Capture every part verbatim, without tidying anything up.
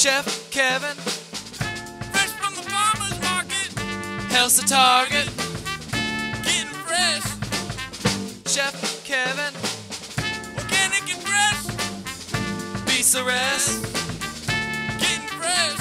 Chef Kevin. Fresh from the farmer's market. Health's the target. Getting fresh. Chef Kevin. Organic and fresh. Beats the rest. Getting fresh.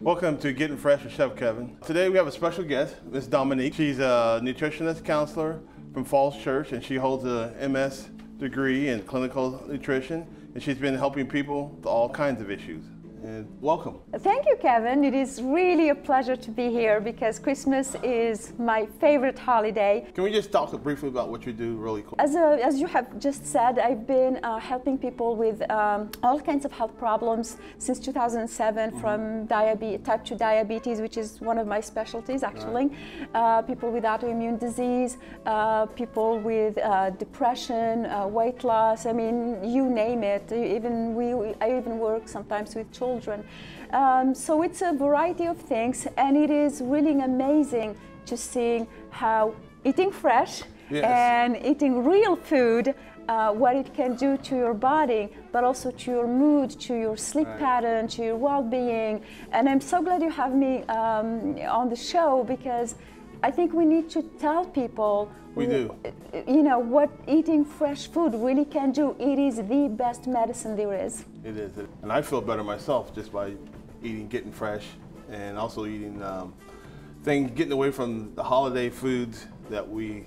Welcome to Getting Fresh with Chef Kevin. Today we have a special guest, Miz Dominique. She's a nutritionist counselor from Falls Church, and she holds a M S degree in clinical nutrition, and she's been helping people with all kinds of issues. And welcome. Thank you, Kevin. It is really a pleasure to be here because Christmas is my favorite holiday. Can we just talk briefly about what you do really quick? As, a, as you have just said, I've been uh, helping people with um, all kinds of health problems since two thousand seven, mm-hmm. from diabetes, type two diabetes, which is one of my specialties, actually. Right. Uh, people with autoimmune disease, uh, people with uh, depression, uh, weight loss, I mean, you name it. Even we, I even work sometimes with children. Um, so it's a variety of things, and it is really amazing to see how eating fresh, yes. and eating real food, uh, what it can do to your body, but also to your mood, to your sleep right. pattern, to your well-being. And I'm so glad you have me um, on the show, because I think we need to tell people we do. You know, what eating fresh food really can do. It is the best medicine there is. It is. And I feel better myself just by eating, getting fresh, and also eating um, things, getting away from the holiday foods that we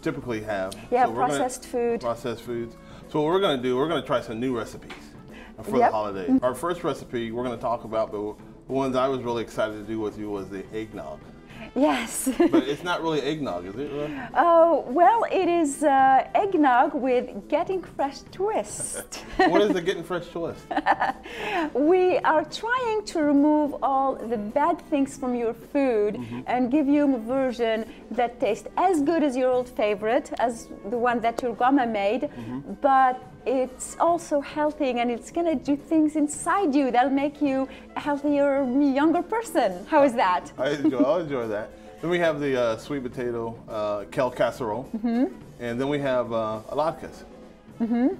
typically have. Yeah, so processed gonna, food. Processed foods. So what we're going to do, we're going to try some new recipes for yep. the holiday. Our first recipe we're going to talk about, but the ones I was really excited to do with you was the eggnog. Yes. But it's not really eggnog, is it? Oh, well, it is uh, eggnog with Getting Fresh twist. What is the Getting Fresh twist? We are trying to remove all the bad things from your food, mm-hmm. and give you a version that tastes as good as your old favorite, as the one that your grandma made, mm-hmm. but it's also healthy, and it's gonna do things inside you that'll make you a healthier, younger person. How is that? I enjoy, I'll enjoy that. Then we have the uh, sweet potato uh, kale casserole, mm-hmm. and then we have uh, latkes. Mm-hmm.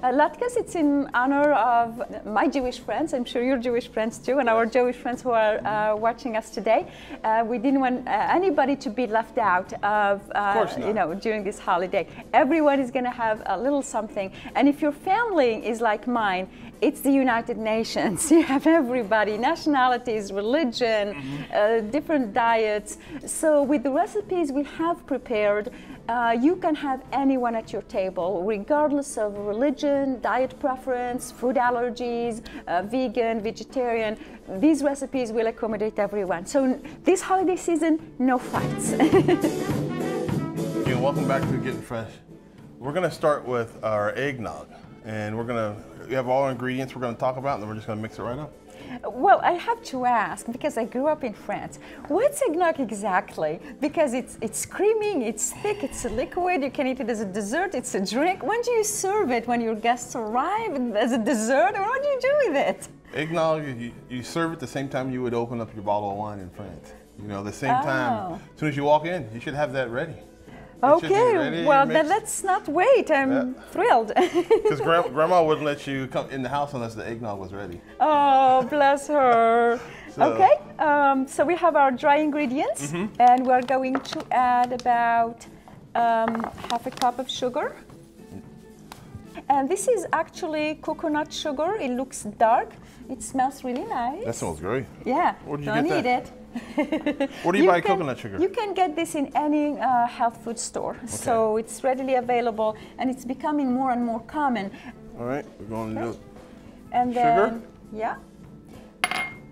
Uh, latkes, it's in honor of my Jewish friends, I'm sure your Jewish friends too, and our Jewish friends who are uh, watching us today. Uh, we didn't want uh, anybody to be left out of, uh, of course not. You know, during this holiday. Everyone is going to have a little something, and if your family is like mine, it's the United Nations. You have everybody, nationalities, religion, mm-hmm. uh, different diets. So with the recipes we have prepared, uh, you can have anyone at your table, regardless of religion, diet preference, food allergies, uh, vegan, vegetarian. These recipes will accommodate everyone. So this holiday season, no fights. Okay, welcome back to Getting Fresh. We're going to start with our eggnog, and we're going to, we have all our ingredients we're going to talk about, and then we're just going to mix it right up. Well, I have to ask, because I grew up in France, what's eggnog exactly? Because it's it's creamy, it's thick, it's a liquid, you can eat it as a dessert, it's a drink. When do you serve it? When your guests arrive as a dessert? Or what do you do with it? Eggnog, you, you serve it the same time you would open up your bottle of wine in France. You know, the same oh. time, as soon as you walk in, you should have that ready. It okay, well then let's not wait. I'm yeah. thrilled. Because gra Grandma wouldn't let you come in the house unless the eggnog was ready. Oh, bless her. So. Okay, um, so we have our dry ingredients, mm-hmm. and we're going to add about um, half a cup of sugar. And this is actually coconut sugar. It looks dark. It smells really nice. That smells great. Yeah, where did you don't get that? Eat it. Where do you, you buy can, coconut sugar? You can get this in any uh, health food store. Okay. So it's readily available, and it's becoming more and more common. All right, we're going okay. to do and sugar. Then, yeah,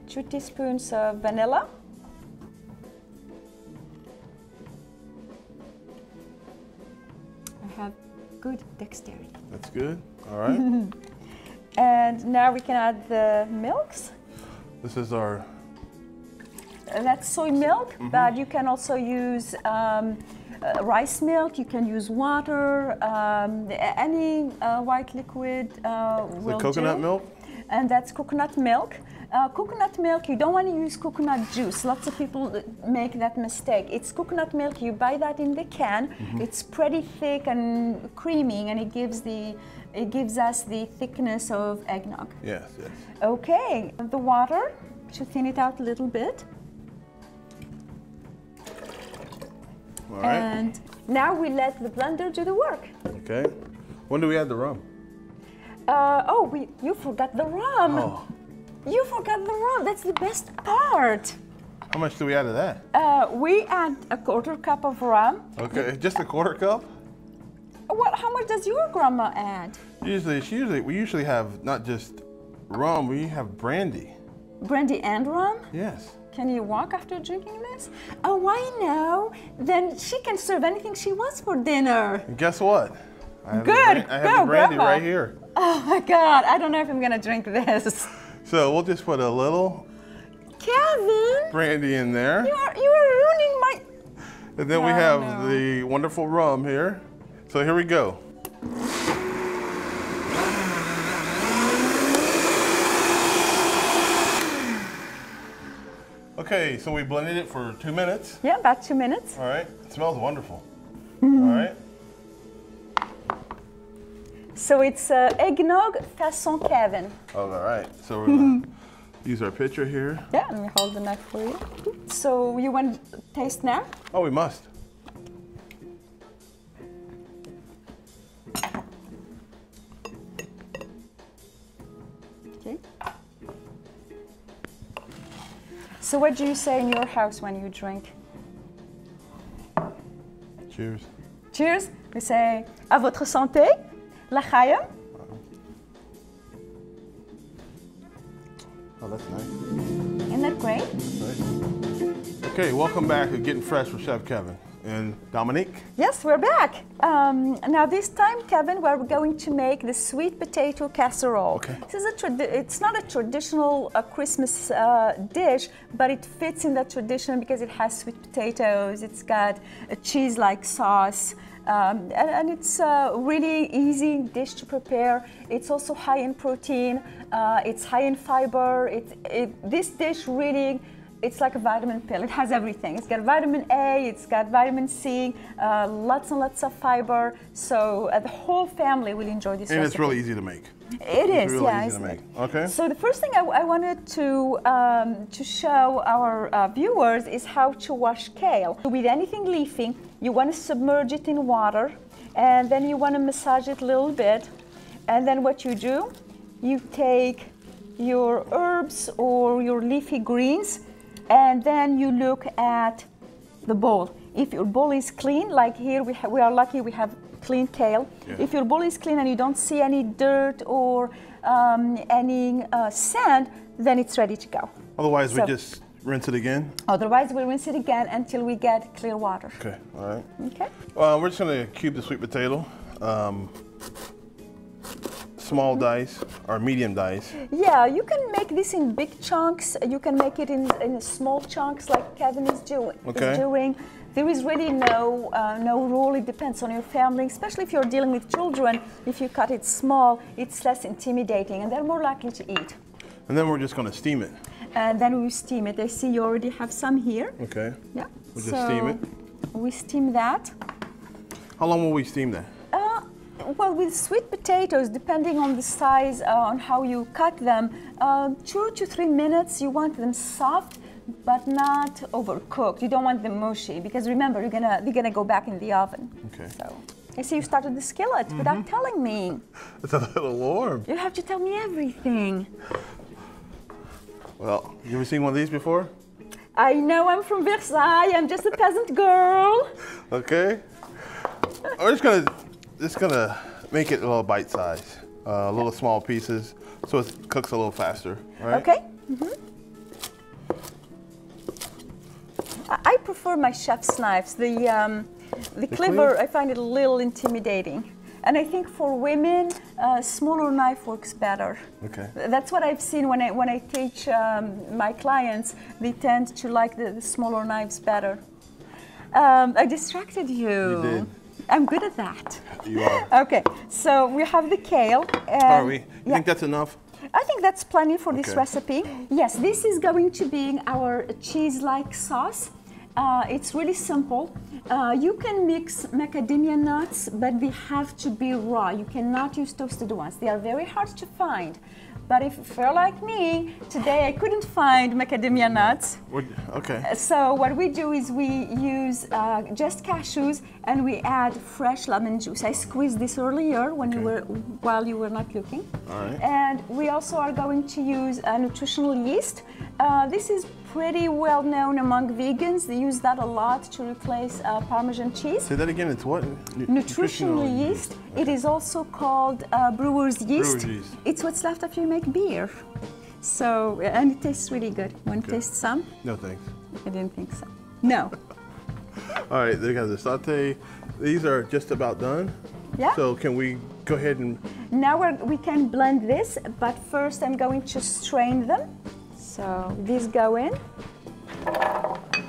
two teaspoons of vanilla. I have good dexterity. That's good, all right. And now we can add the milks. This is our And that's soy milk, mm-hmm. but you can also use um, uh, rice milk, you can use water, um, any uh, white liquid uh, will do. Is it coconut milk? and that's coconut milk. Uh, coconut milk, you don't want to use coconut juice. Lots of people make that mistake. It's coconut milk, you buy that in the can. Mm-hmm. It's pretty thick and creamy, and it gives the it gives us the thickness of eggnog. Yes, yes. Okay, the water, to thin it out a little bit. All right. And now we let the blender do the work. Okay. When do we add the rum? Uh, oh, we, you forgot the rum. Oh. You forgot the rum. That's the best part. How much do we add to that? Uh, we add a quarter cup of rum. Okay, just a quarter cup? What? How much does your grandma add? Usually, it's usually we usually have not just rum. We have brandy. Brandy and rum? Yes. Can you walk after drinking this? Oh, I know. Then she can serve anything she wants for dinner. And guess what? I have Good. A, I have Go, a brandy grandma. Right here. Oh my God! I don't know if I'm gonna drink this. So we'll just put a little Kevin brandy in there. You are, you are ruining my. And then oh, we have no. the wonderful rum here. So here we go. Okay, so we blended it for two minutes. Yeah, about two minutes. All right. It smells wonderful. Mm-hmm. All right. So it's uh, eggnog façon Kevin. All right. So we're gonna use our pitcher here. Yeah, let me hold the knife for you. So you want to taste now? Oh, we must. Okay. So what do you say in your house when you drink? Cheers. Cheers. We say, à votre santé. L'chaim. Oh, that's nice. Isn't that great? Nice. Okay, welcome back to Getting Fresh with Chef Kevin and Dominique. Yes, we're back. Um, now this time, Kevin, we're going to make the sweet potato casserole. Okay. This is a trad it's not a traditional uh, Christmas uh, dish, but it fits in that tradition because it has sweet potatoes. It's got a cheese-like sauce. Um, and, and it's a really easy dish to prepare. It's also high in protein, uh, it's high in fiber. It, it, this dish really, it's like a vitamin pill. It has everything. It's got vitamin A, it's got vitamin C, uh, lots and lots of fiber. So uh, the whole family will enjoy this And recipe. It's really easy to make. It it's is, really yeah. Easy to make. Okay. So the first thing I, I wanted to um, to show our uh, viewers is how to wash kale. With anything leafy, you want to submerge it in water, and then you want to massage it a little bit. And then what you do, you take your herbs or your leafy greens, and then you look at the bowl. If your bowl is clean, like here we, we are lucky we have clean kale. Yeah. If your bowl is clean and you don't see any dirt or um, any uh, sand, then it's ready to go. Otherwise, so, we just rinse it again? Otherwise, we rinse it again until we get clear water. Okay, all right. Okay. Well, we're just gonna cube the sweet potato. Um, small mm-hmm. dice or medium dice. Yeah, you can make this in big chunks. You can make it in, in small chunks like Kevin is doing. Okay. Is doing. There is really no uh, no rule. It depends on your family, especially if you're dealing with children. If you cut it small, it's less intimidating, and they're more likely to eat. And then we're just going to steam it. And then we steam it. I see you already have some here. Okay. Yeah. We just so steam it. We steam that. How long will we steam that? Uh, well, with sweet potatoes, depending on the size, uh, on how you cut them, uh, two to three minutes. You want them soft, but not overcooked. You don't want them mushy, because remember, you're gonna they're gonna go back in the oven. Okay. So I see you started the skillet mm-hmm. without telling me. It's a little warm. You have to tell me everything. Well, you ever seen one of these before? I know. I'm from Versailles. I'm just a peasant girl. Okay. We're just gonna just gonna make it a little bite size, uh, little small pieces, so it cooks a little faster. Right? Okay. Mm-hmm. I prefer my chef's knives. The, um, the, the cleaver, clean? I find it a little intimidating. And I think for women, a uh, smaller knife works better. Okay. That's what I've seen when I, when I teach um, my clients. They tend to like the, the smaller knives better. Um, I distracted you. You did. I'm good at that. You are. Okay, so we have the kale. And are we? You yeah. think that's enough? I think that's plenty for okay. this recipe. Yes, this is going to be our cheese-like sauce. Uh, it's really simple. Uh, you can mix macadamia nuts, but they have to be raw. You cannot use toasted ones. They are very hard to find. But if you're like me, today I couldn't find macadamia nuts. Okay. So what we do is we use uh, just cashews and we add fresh lemon juice. I squeezed this earlier when okay. you were while you were not looking. All right. And we also are going to use a nutritional yeast. Uh, this is pretty well known among vegans. They use that a lot to replace uh, Parmesan cheese. Say that again, it's what? N nutritional yeast. Okay. It is also called uh, brewer's yeast. Brewer's yeast. It's what's left after you make beer. So, and it tastes really good. Want to taste some? No, thanks. I didn't think so. No. All right, they got the saute. These are just about done. Yeah. So can we go ahead and... Now we're, we can blend this, but first I'm going to strain them. So these go in. Okay.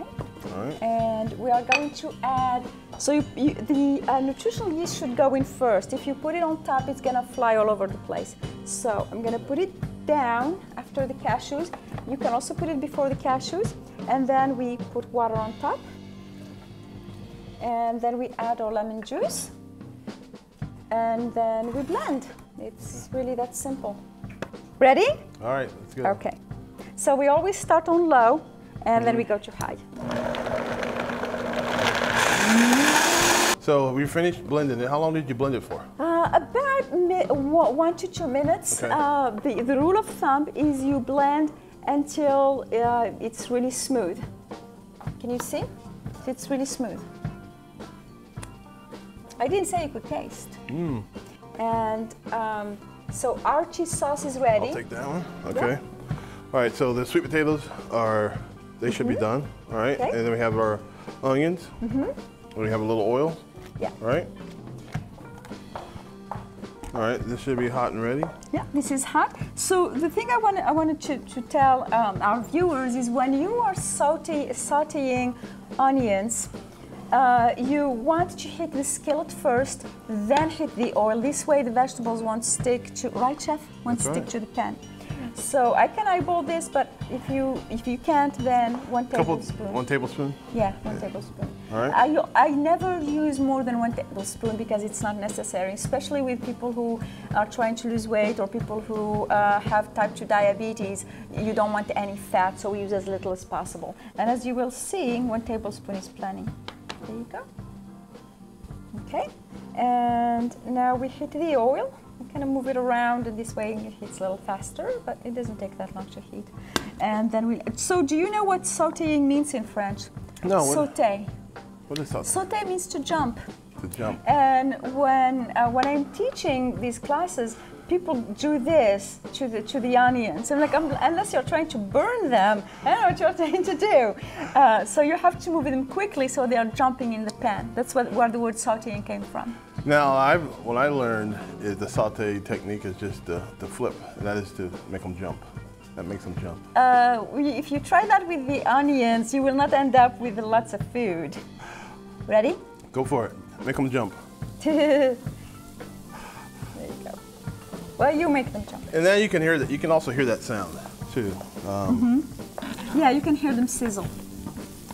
All right. And we are going to add, so you, you, the uh, nutritional yeast should go in first. If you put it on top, it's gonna fly all over the place. So I'm gonna put it down after the cashews. You can also put it before the cashews. And then we put water on top. And then we add our lemon juice. And then we blend. It's really that simple. Ready? All right, let's go. Okay. So we always start on low, and mm-hmm. then we go to high. So we finished blending it. How long did you blend it for? Uh, about one to two minutes. Okay. Uh, the, the rule of thumb is you blend until uh, it's really smooth. Can you see? It's really smooth. I didn't say you could taste. Mm. And um, so our cheese sauce is ready. I'll take that one. Okay. Yeah. All right. So the sweet potatoes are, they should mm-hmm. be done. All right. Okay. And then we have our onions. Mm-hmm. We have a little oil. Yeah. All right. All right. This should be hot and ready. Yeah. This is hot. So the thing I wanted, I wanted to, to tell um, our viewers is when you are saute, sauteing onions, Uh, you want to hit the skillet first, then hit the oil. This way the vegetables won't stick to, right chef? Won't That's stick right. to the pan. So I can eyeball this, but if you if you can't, then one Couple, tablespoon. One tablespoon? Yeah, one yeah. tablespoon. All right. I, I never use more than one tablespoon because it's not necessary, especially with people who are trying to lose weight or people who uh, have type two diabetes. You don't want any fat, so we use as little as possible. And as you will see, one tablespoon is plenty. There you go. Okay, and now we heat the oil. We kind of move it around, and this way it heats a little faster, but it doesn't take that long to heat. And then we. So, do you know what sautéing means in French? No. Sauté. What is sauté? Sauté means to jump. To jump. And when uh, when I'm teaching these classes, people do this to the to the onions. I'm like, I'm, unless you're trying to burn them, I don't know what you're trying to do. Uh, so you have to move them quickly so they are jumping in the pan. That's what where the word sautéing came from. Now, I've, what I learned is the sauté technique is just the, the flip. That is to make them jump. That makes them jump. Uh, if you try that with the onions, you will not end up with lots of food. Ready? Go for it. Make them jump. Well, you make them jump. And then you can hear that. You can also hear that sound too. Um, mm-hmm. Yeah, you can hear them sizzle.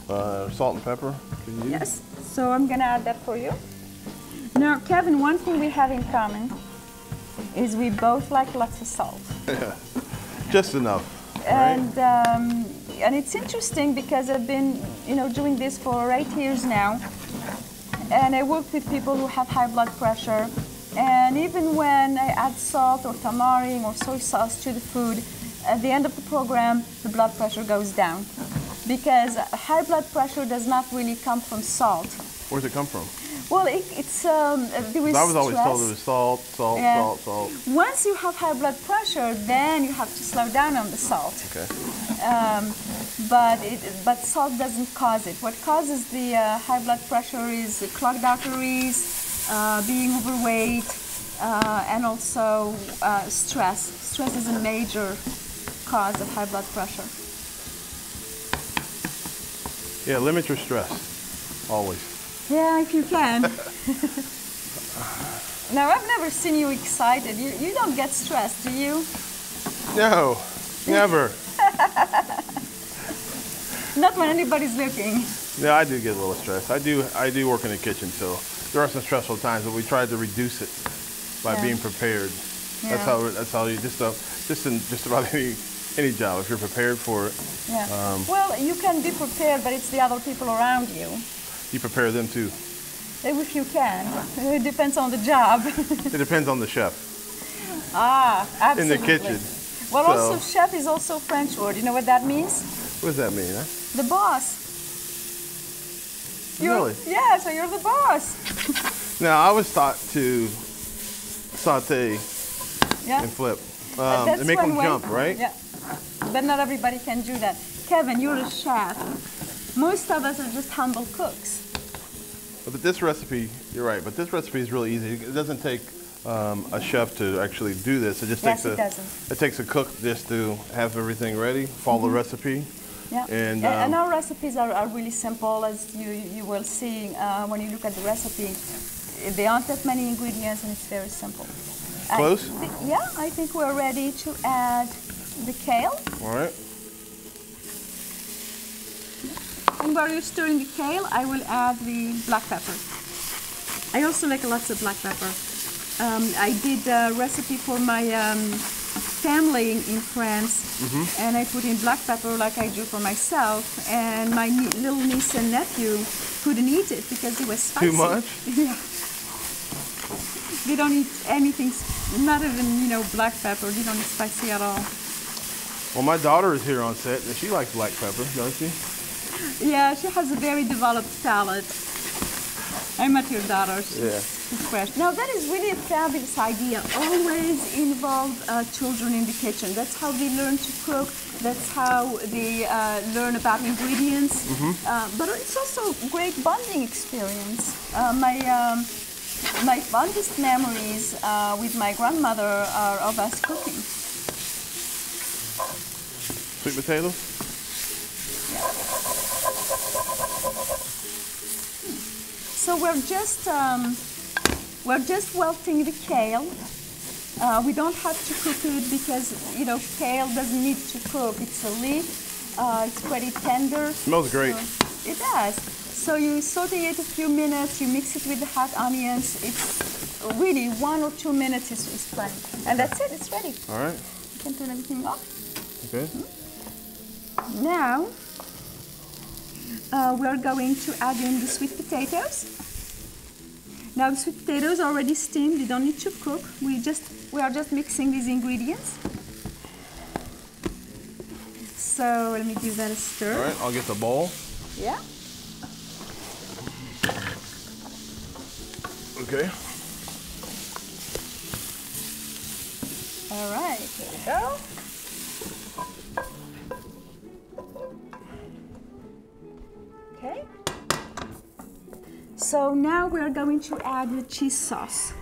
Uh, salt and pepper. Can you? Yes. So I'm gonna add that for you. Now, Kevin, one thing we have in common is we both like lots of salt. Yeah, just enough. And right? um, and it's interesting because I've been, you know, doing this for eight years now, and I work with people who have high blood pressure. And even when I add salt or tamarind or soy sauce to the food, at the end of the program, the blood pressure goes down. Because high blood pressure does not really come from salt. Where does it come from? Well, it, it's... Um, there was I was always stress. told it was salt, salt, yeah. salt, salt. Once you have high blood pressure, then you have to slow down on the salt. Okay. Um, but, it, but salt doesn't cause it. What causes the uh, high blood pressure is the clogged arteries, Uh, being overweight, uh, and also uh, stress. Stress is a major cause of high blood pressure. Yeah, limit your stress, always. Yeah, if you can. Now, I've never seen you excited. You, you don't get stressed, do you? No, never. Not when anybody's looking. Yeah, I do get a little stressed. I do, I do work in the kitchen, so there are some stressful times, but we try to reduce it by yeah. being prepared. Yeah. That's how. That's how you just uh, just in just about any any job, if you're prepared for it. Yeah. Um, well, you can be prepared, but it's the other people around you. You prepare them too. If you can. It depends on the job. It depends on the chef. Ah, absolutely. In the kitchen. Well, so. Also, chef is also a French word. You know what that means? What does that mean? Huh? The boss. You're, really? Yeah, so you're the boss. Now, I was taught to saute yeah. and flip. Um, and make them jump, right? Yeah. But not everybody can do that. Kevin, you're a chef. Most of us are just humble cooks. But this recipe, you're right, but this recipe is really easy. It doesn't take um, a chef to actually do this. It just yes, takes it a doesn't. It takes a cook just to have everything ready, follow mm-hmm. the recipe. Yeah. And, um, and our recipes are, are really simple, as you, you will see uh, when you look at the recipe. There aren't that many ingredients, and it's very simple. Close? I th yeah, I think we're ready to add the kale. All right. And while you're stirring the kale, I will add the black pepper. I also like lots of black pepper. Um, I did a recipe for my um, family in France, mm-hmm. and I put in black pepper like I do for myself. And my nie little niece and nephew couldn't eat it because it was spicy. Too much? Yeah. They don't eat anything, not even, you know, black pepper. They don't eat spicy at all. Well, my daughter is here on set, and she likes black pepper, doesn't she? Yeah, she has a very developed palate. I met your daughter. She's, yeah. she's fresh. Now, that is really a fabulous idea. Always involve uh, children in the kitchen. That's how they learn to cook. That's how they uh, learn about ingredients. Mm-hmm. uh, but it's also a great bonding experience. Uh, my, um, my fondest memories uh, with my grandmother are of us cooking. Sweet potatoes? Yeah. So we're just um, we're just wilting the kale. Uh, we don't have to cook it because, you know, kale doesn't need to cook. It's a leaf. Uh, it's pretty tender. It smells great. So it does. So you saute it a few minutes. You mix it with the hot onions. It's really one or two minutes is, is plenty, and that's it. It's ready. All right. You can turn everything off. Okay. Mm-hmm. Now. Uh, we're going to add in the sweet potatoes. Now the sweet potatoes are already steamed, you don't need to cook. We just we are just mixing these ingredients. So let me give that a stir. Alright, I'll get the bowl. Yeah. Okay. Alright, here we go. Okay. So now we're going to add the cheese sauce.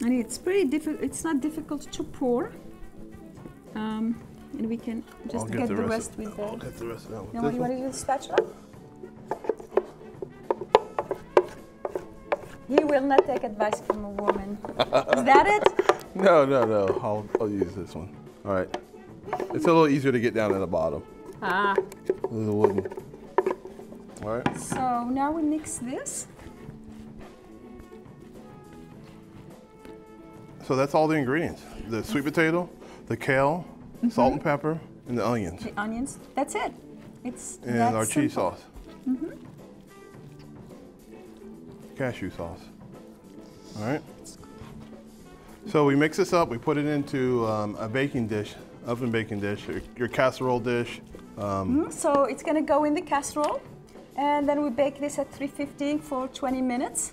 And it's pretty difficult, it's not difficult to pour. Um, and we can just I'll get, get the, the rest, rest with the... I'll get the rest out with this one. You want to use the spatula? You will not take advice from a woman. Is that it? No, no, no. I'll, I'll use this one. All right. It's a little easier to get down to the bottom. Ah. A little wooden. All right. So now we mix this. So that's all the ingredients. The sweet potato, the kale, mm-hmm. salt and pepper, and the onions. The onions. That's it. It's And that's our simple. Cheese sauce. Mm-hmm. Cashew sauce. All right. So we mix this up. We put it into um, a baking dish. Oven baking dish, your, your casserole dish. Um. Mm, so it's gonna go in the casserole, and then we bake this at three fifty for twenty minutes.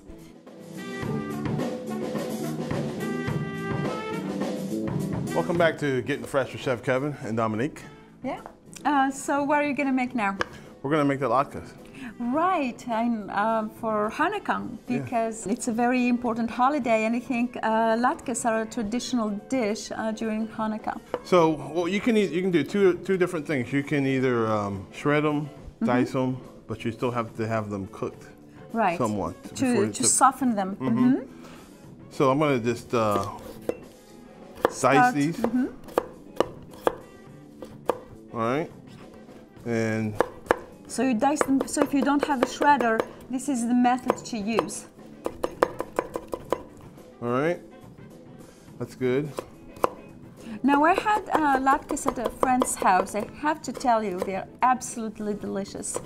Welcome back to Getting Fresh with Chef Kevin and Dominique. Yeah, uh, so what are you gonna make now? We're gonna make the latkes. Right, I'm um, for Hanukkah because yeah. it's a very important holiday, and I think uh, latkes are a traditional dish uh, during Hanukkah. So, well, you can eat, you can do two two different things. You can either um, shred them, mm-hmm. dice them, but you still have to have them cooked. right. somewhat. To, to soften them. Mm-hmm. Mm-hmm. So I'm going to just uh, dice these. Mm-hmm. All right. And so you dice them. So if you don't have a shredder, this is the method to use. All right. That's good. Now, I had uh, latkes at a friend's house. I have to tell you, they're absolutely delicious.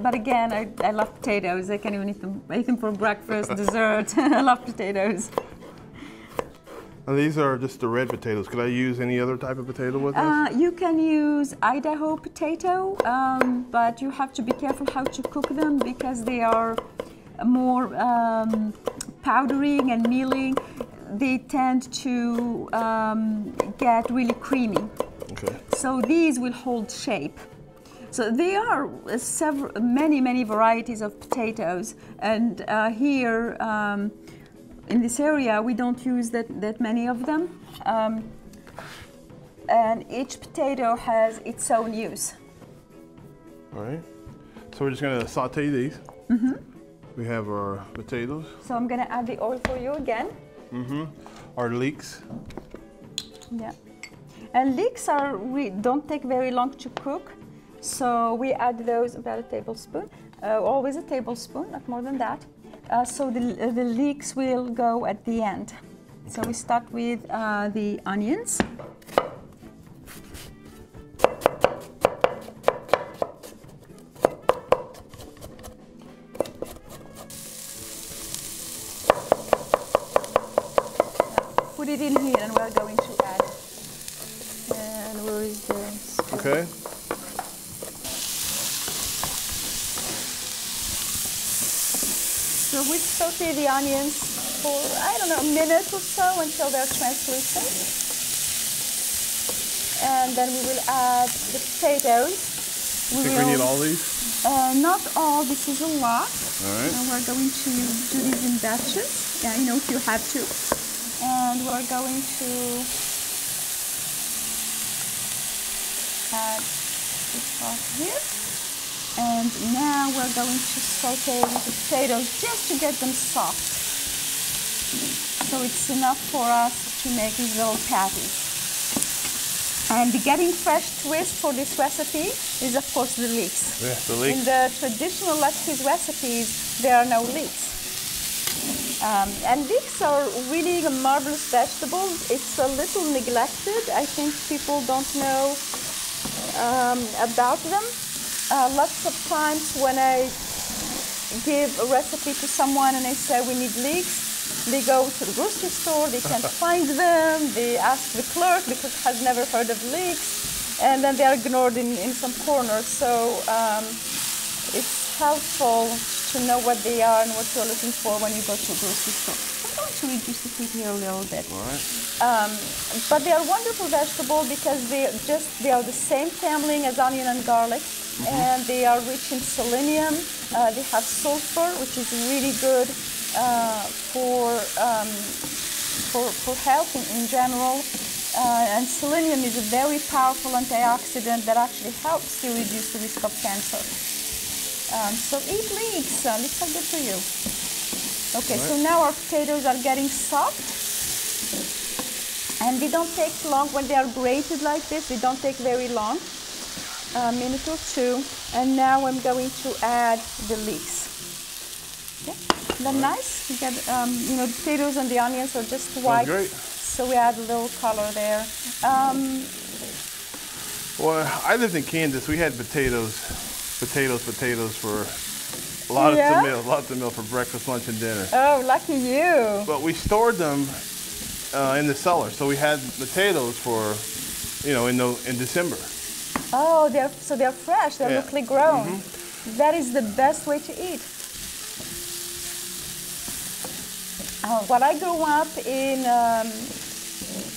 But again, I, I love potatoes. I can't even eat them, eat them for breakfast, dessert. I love potatoes. And these are just the red potatoes. Could I use any other type of potato with this? Uh, you can use Idaho potato, um, but you have to be careful how to cook them because they are more um, powdery and mealy. They tend to um, get really creamy. Okay. So these will hold shape. So there are several, many, many varieties of potatoes, and uh, here um, in this area we don't use that, that many of them. Um, and each potato has its own use. All right. So we're just going to saute these. Mm-hmm. We have our potatoes. So I'm going to add the oil for you again. Mm-hmm. Our leeks. Yeah. And leeks are we don't take very long to cook, so we add those about a tablespoon. Uh, always a tablespoon, not more than that. Uh, so the, uh, the leeks will go at the end. So we start with uh, the onions. Put it in here, and we're going to add. And where is the spoon? Okay. So we saute the onions for I don't know a minute or so until they're translucent, and then we will add the potatoes. We think will, we need all these? Uh, not all. This is a lot. All right. And we're going to do these in batches. Yeah, you know if you have to. And we're going to add this part here. And now we're going to saute the potatoes just to get them soft. So it's enough for us to make these little patties. And the Getting Fresh twist for this recipe is, of course, the leeks. Yeah, the leeks. In the traditional Lebanese recipes, there are no leeks. Um, and leeks are really a marvelous vegetable. It's a little neglected. I think people don't know um, about them. Uh, lots of times when I give a recipe to someone and I say we need leeks, they go to the grocery store, they can't find them, they ask the clerk, the clerk has never heard of leeks, and then they are ignored in, in some corners. So um, it's helpful to know what they are and what you're looking for when you go to a grocery store. I'm going to reduce the heat here a little bit. All right. Um, but they are wonderful vegetables because they just they are the same family as onion and garlic, mm-hmm. and they are rich in selenium. Uh, they have sulfur, which is really good uh, for um, for for health in, in general. Uh, and selenium is a very powerful antioxidant that actually helps you reduce the risk of cancer. Um, so eat leeks, uh, leeks are good for you. Okay, right. So now our potatoes are getting soft. And they don't take long, when they are grated like this, they don't take very long. A minute or two. And now I'm going to add the leeks. Okay, they're right. nice. You get, um, you know, the potatoes and the onions are just white. Great. So we add a little color there. Um, well, I lived in Kansas, we had potatoes. Potatoes, potatoes for a lot yeah. of the meal, lots of meal for breakfast, lunch, and dinner. Oh, lucky you! But we stored them uh, in the cellar, so we had potatoes for, you know, in the, in December. Oh, they're so they're fresh, they're yeah. locally grown. Mm-hmm. That is the best way to eat. Uh, well, I grew up in um,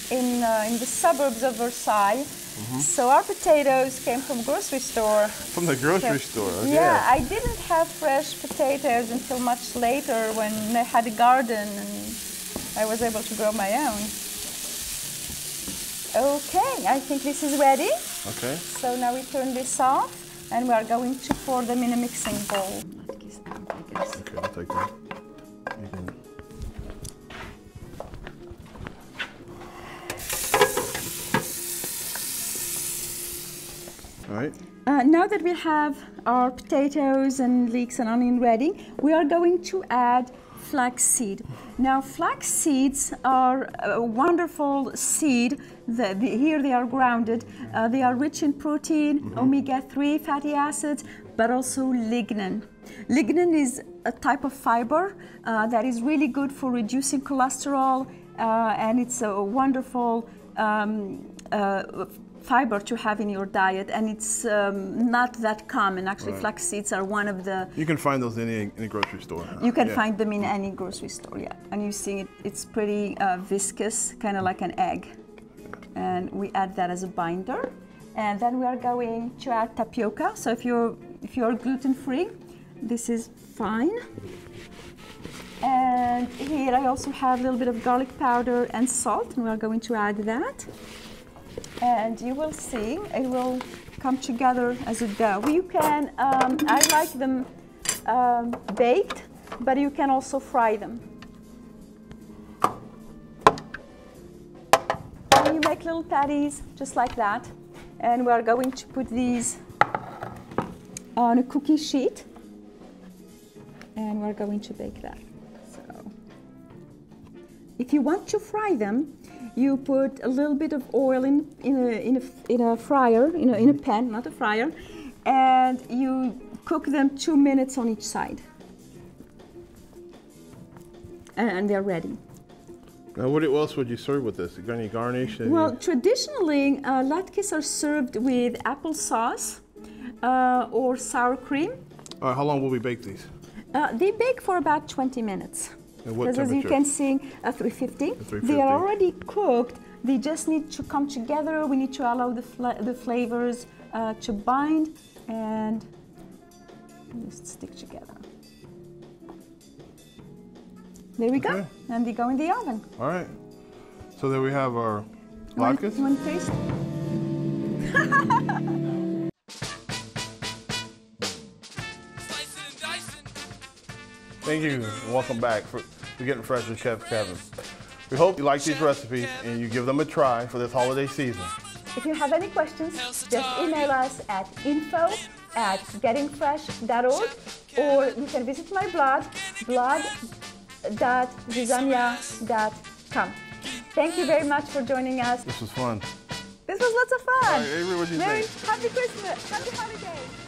in uh, in the suburbs of Versailles. Mm-hmm. So our potatoes came from grocery store. From the grocery so, store, okay. Yeah, I didn't have fresh potatoes until much later when I had a garden and I was able to grow my own. Okay, I think this is ready. Okay. So now we turn this off and we are going to pour them in a mixing bowl. Okay, I'll take that. You can... All right. Uh, now that we have our potatoes and leeks and onion ready, we are going to add flax seed. Now, flax seeds are a wonderful seed. The, the, here they are grounded. Uh, they are rich in protein, mm-hmm. omega three fatty acids, but also lignin. Lignin is a type of fiber uh, that is really good for reducing cholesterol, uh, and it's a wonderful um, uh, fiber to have in your diet, and it's um, not that common. Actually, right. Flax seeds are one of the... You can find those in any, any grocery store. You can yeah. find them in any grocery store, yeah. And you see it, it's pretty uh, viscous, kind of like an egg. And we add that as a binder. And then we are going to add tapioca. So if you're, if you're gluten-free, this is fine. And here I also have a little bit of garlic powder and salt, and we are going to add that. And you will see it will come together as a dough. You can, um, I like them um, baked, but you can also fry them. And you make little patties just like that. And we are going to put these on a cookie sheet. And we're going to bake that. So, if you want to fry them, you put a little bit of oil in, in, a, in, a, in a fryer, in a, in a pan, not a fryer, and you cook them two minutes on each side. And, and they're ready. Now, what else would you serve with this? You got any garnish? Any? Well, traditionally, uh, latkes are served with applesauce uh, or sour cream. All right, how long will we bake these? Uh, they bake for about twenty minutes. Because as you can see, at three fifty, they are already cooked. They just need to come together. We need to allow the, fla the flavors uh, to bind and just stick together. There we okay. go. And they go in the oven. All right. So there we have our latkes. You want to taste? Thank you, and welcome back for, to Getting Fresh with Chef Kevin. We hope you like these recipes and you give them a try for this holiday season. If you have any questions, just email us at info at getting fresh dot org, or you can visit my blog, blog dot zizania dot com. Thank you very much for joining us. This was fun. This was lots of fun. All right, Avery, what do you think? Merry, happy Christmas, happy holidays.